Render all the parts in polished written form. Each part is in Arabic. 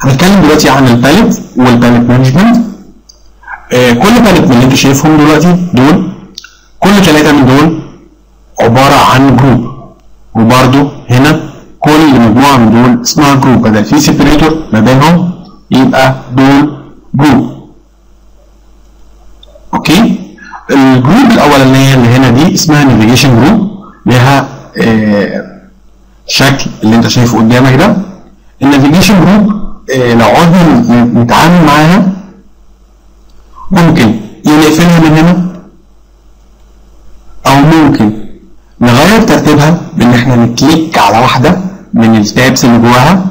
هنتكلم دلوقتي عن الباليت والباليت مانجمنت. كل باليت من اللي انت شايفهم دلوقتي دول، كل ثلاثه من دول عباره عن جروب، وبرده هنا كل مجموعه من دول اسمها جروب، بدل في سيبريتور ما بينهم يبقى دول جروب. اوكي، الجروب الاولانيه اللي هنا دي اسمها نافيجيشن جروب، لها شكل اللي انت شايفه قدامك ده. النافيجيشن جروب لو عدنا نتعامل معاها ممكن نقفلها من هنا، او ممكن نغير ترتيبها بان احنا نكليك على واحده من التابس اللي جواها،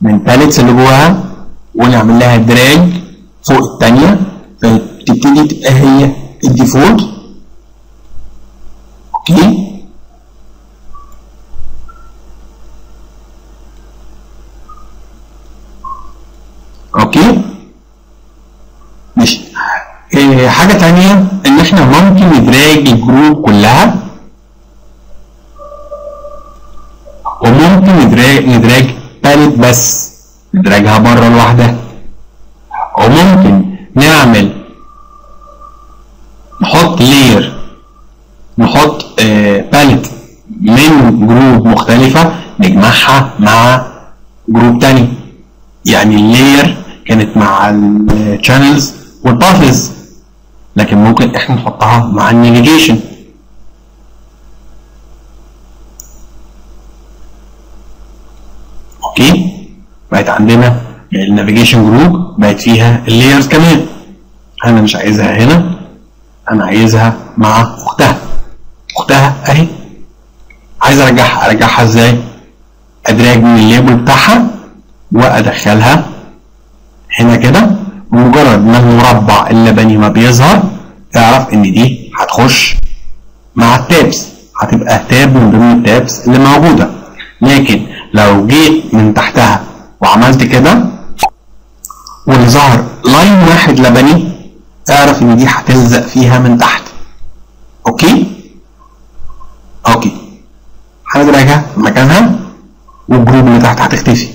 من الباليتس اللي جواها، ونعمل لها دراج فوق الثانيه فتبتدي تبقى هي الديفولت. اوكي، ماشي. حاجه ثانيه ان احنا ممكن ندراج الجروب كلها، وممكن ندراج باليت بس ندراجها بره لوحدها، وممكن نعمل نحط لير، نحط باليت من جروب مختلفه نجمعها مع جروب تاني. يعني اللير كانت مع الشانلز والباثز، لكن ممكن احنا نحطها مع النافيجيشن. اوكي، بقت عندنا النافيجيشن جروب بقت فيها اللايرز كمان. انا مش عايزها هنا، انا عايزها مع اختها. اهي، عايز ارجعها. ازاي؟ ادراج من الليبل بتاعها وادخلها هنا كده، بمجرد ما المربع اللبني ما بيظهر تعرف ان دي هتخش مع التابس، هتبقى تاب من ضمن التابس اللي موجوده. لكن لو جيت من تحتها وعملت كده واللي ظهر لاين واحد لبني اعرف ان دي هتلزق فيها من تحت. اوكي، هندرجها مكانها والجروب اللي تحت هتختفي.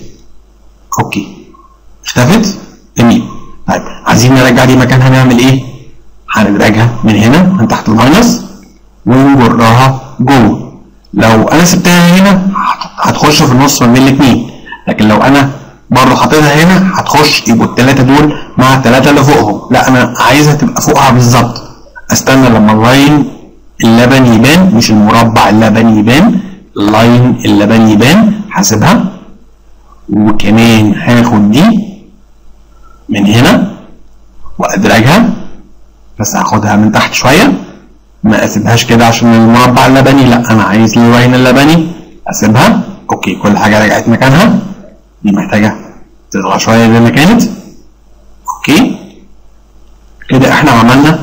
اوكي، اختفت. جميل. طيب عايزين نرجع دي مكانها، نعمل ايه؟ هندرجها من هنا من تحت الماينس ونجرها جوه. لو انا سبتها هنا هتخش في النص ما بين الاثنين، لكن لو انا برضه حاططها هنا هتخش، يبقوا الثلاثه دول مع الثلاثه اللي فوقهم. لا، انا عايزها تبقى فوقها بالظبط. استنى لما اللاين اللبني يبان، مش المربع اللبني يبان، اللاين اللبني يبان هسيبها، وكمان هاخد دي من هنا وادرجها، بس هاخدها من تحت شويه، ما اسيبهاش كده عشان المربع اللبني، لا انا عايز اللاين اللبني، اسيبها. اوكي، كل حاجه رجعت مكانها. دي محتاجه تطلع شويه زي ما كانت. اوكي كده احنا عملنا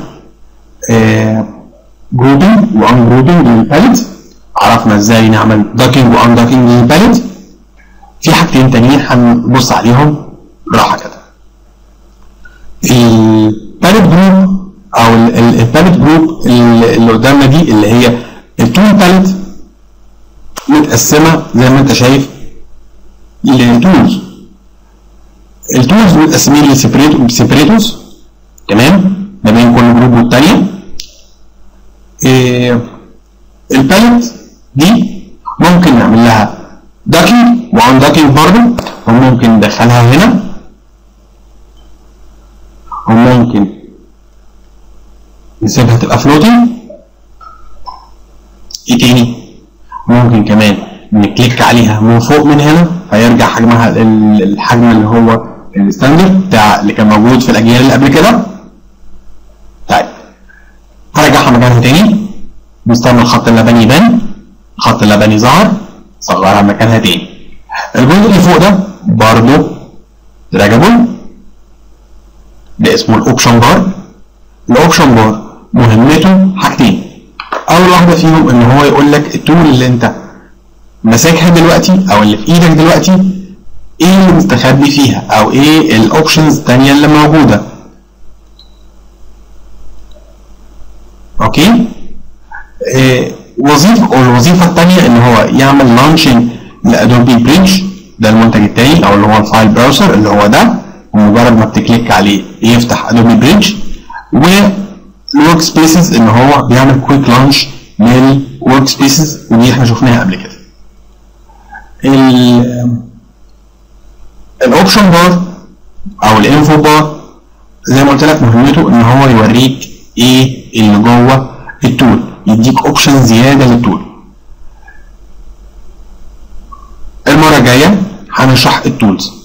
جروبنج وان جروبنج للباليت، عرفنا ازاي نعمل داكينج وان داكينج للباليت. في حاجتين تانيين هنبص عليهم براحه كده. الباليت جروب او الباليت جروب اللي قدامنا دي اللي هي التون باليت متقسمه زي ما انت شايف للتولز. التولز متقسمين لسيبريتورز، تمام، ما بين كل جروب والتانيه. الباليت دي ممكن نعمل لها داكينج وان داكينج برضه، وممكن ندخلها هنا، وممكن نسيبها تبقى فلوتنج. ايه تاني؟ ممكن كمان نكليك عليها من فوق من هنا هيرجع حجمها الحجم اللي هو الستاندرد بتاع اللي كان موجود في الاجيال اللي قبل كده. طيب هرجعها مكانها تاني، مستنى الخط اللبني يبان، الخط اللبني ظهر، صغرها مكانها تاني. الجزء اللي فوق ده برضه دراجابل، ده اسمه الاوبشن بار. الاوبشن بار مهمته حاجتين، اول واحده فيهم ان هو يقول لك التول اللي انت ماسكها دلوقتي او اللي في ايدك دلوقتي ايه اللي مستخبي فيها، او ايه الاوبشنز الثانيه اللي موجوده. اوكي، الوظيفه الثانيه ان هو يعمل لانشنج لادوبي بريدج ده المنتج التاني او اللي هو الفايل براوزر اللي هو ده، ومجرد ما بتكليك عليه يفتح ادوبي بريدج والورك سبيسز ان هو بيعمل كويك لانش للورك سبيسز، ودي احنا شفناها قبل كده. الاوبشن بار او الانفو بار زي ما قلت لك مهمته ان هو يوريك ايه اللي جوه التول، يديك اوبشن زياده للتول. المره الجايه هنشرح التولز.